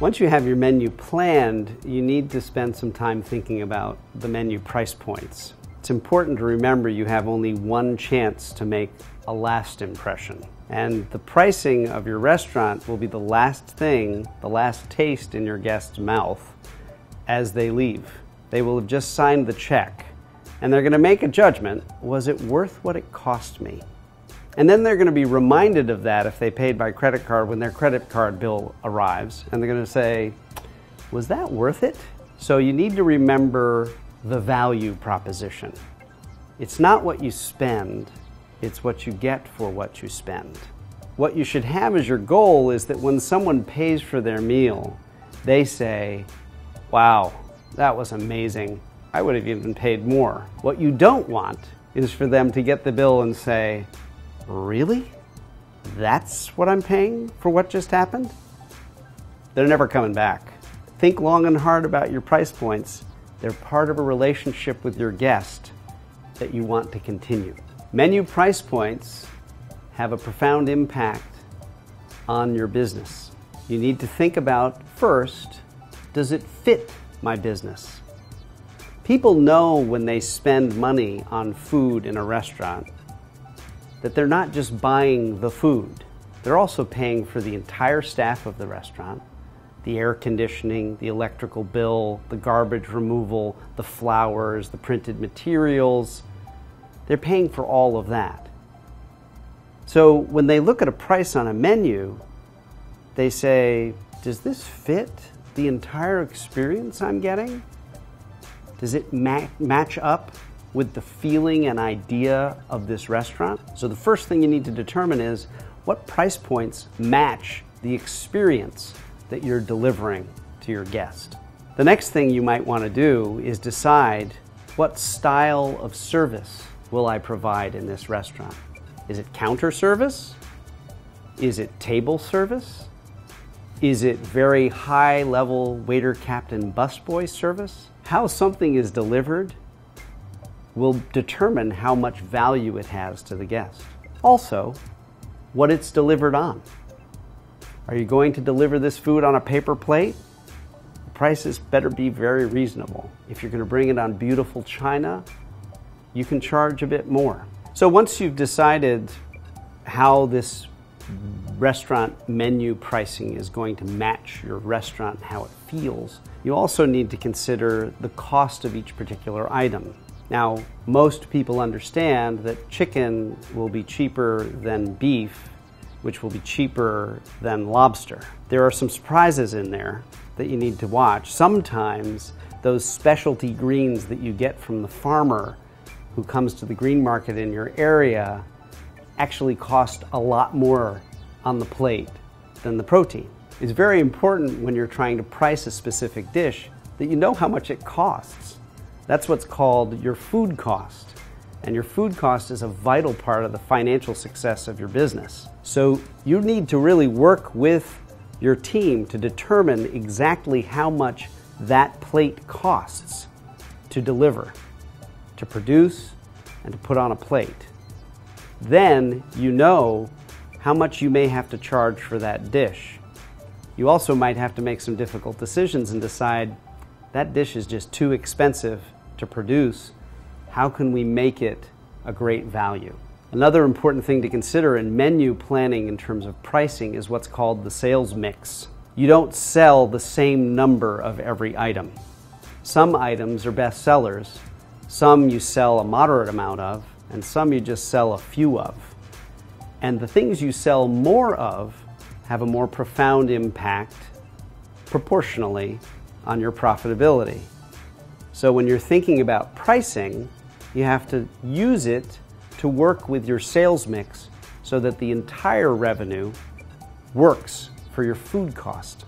Once you have your menu planned, you need to spend some time thinking about the menu price points. It's important to remember you have only one chance to make a last impression. And the pricing of your restaurant will be the last thing, the last taste in your guest's mouth as they leave. They will have just signed the check, and they're going to make a judgment, was it worth what it cost me? And then they're going to be reminded of that if they paid by credit card when their credit card bill arrives, and they're going to say, was that worth it? So you need to remember the value proposition. It's not what you spend, it's what you get for what you spend. What you should have as your goal is that when someone pays for their meal, they say, wow, that was amazing. I would have even paid more. What you don't want is for them to get the bill and say, really? That's what I'm paying for what just happened? They're never coming back. Think long and hard about your price points. They're part of a relationship with your guest that you want to continue. Menu price points have a profound impact on your business. You need to think about first, does it fit my business? People know when they spend money on food in a restaurant that they're not just buying the food. They're also paying for the entire staff of the restaurant, the air conditioning, the electrical bill, the garbage removal, the flowers, the printed materials. They're paying for all of that. So when they look at a price on a menu, they say, does this fit the entire experience I'm getting? Does it match up with the feeling and idea of this restaurant? So the first thing you need to determine is what price points match the experience that you're delivering to your guest. The next thing you might want to do is decide what style of service will I provide in this restaurant. Is it counter service? Is it table service? Is it very high level waiter, captain, busboy service? How something is delivered will determine how much value it has to the guest. Also, what it's delivered on. Are you going to deliver this food on a paper plate? The prices better be very reasonable. If you're going to bring it on beautiful china, you can charge a bit more. So once you've decided how this restaurant menu pricing is going to match your restaurant, how it feels, you also need to consider the cost of each particular item. Now, most people understand that chicken will be cheaper than beef, which will be cheaper than lobster. There are some surprises in there that you need to watch. Sometimes those specialty greens that you get from the farmer who comes to the green market in your area actually cost a lot more on the plate than the protein. It's very important when you're trying to price a specific dish that you know how much it costs. That's what's called your food cost. And your food cost is a vital part of the financial success of your business. So you need to really work with your team to determine exactly how much that plate costs to deliver, to produce, and to put on a plate. Then you know how much you may have to charge for that dish. You also might have to make some difficult decisions and decide that dish is just too expensive to produce. How can we make it a great value? Another important thing to consider in menu planning in terms of pricing is what's called the sales mix. You don't sell the same number of every item. Some items are best sellers, some you sell a moderate amount of, and some you just sell a few of. And the things you sell more of have a more profound impact proportionally on your profitability. So when you're thinking about pricing, you have to use it to work with your sales mix so that the entire revenue works for your food cost.